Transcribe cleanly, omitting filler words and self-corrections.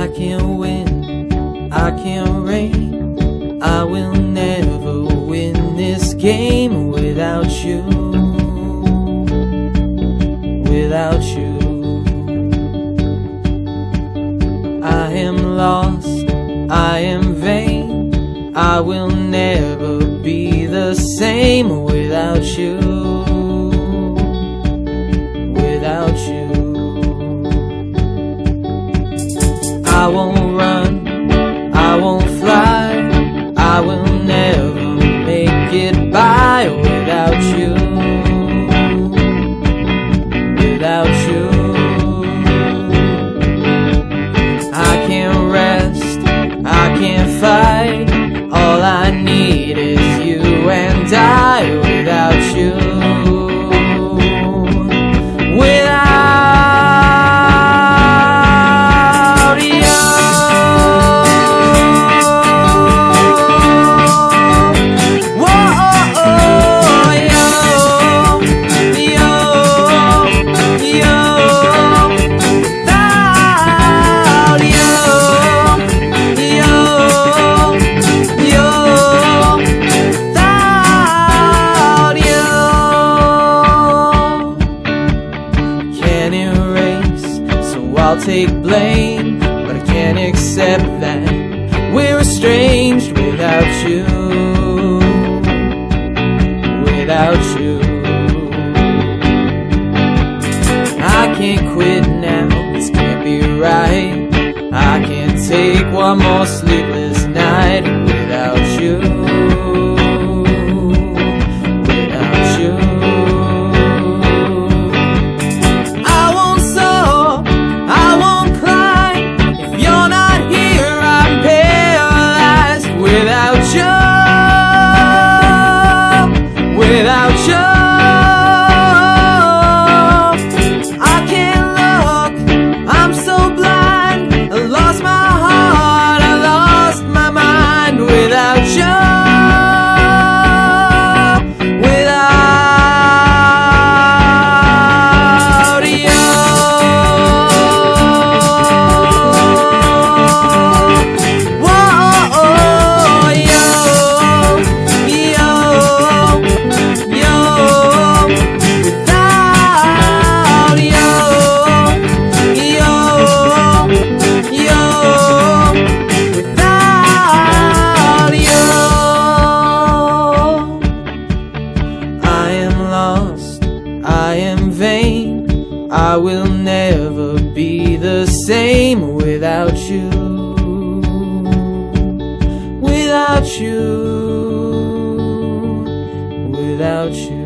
I can't win, I can't reign, I will never win this game without you, without you. I am lost, I am vain, I will never be the same without you, without you. I won't run, I won't fly, I will never make it by without you, without you. I can't rest, I can't fight, all I need is you and I without you. I'll take blame, but I can't accept that we're estranged without you, without you. I can't quit now, this can't be right, I can't take one more sleepless night without you, without you. I will never be the same without you, without you, without you.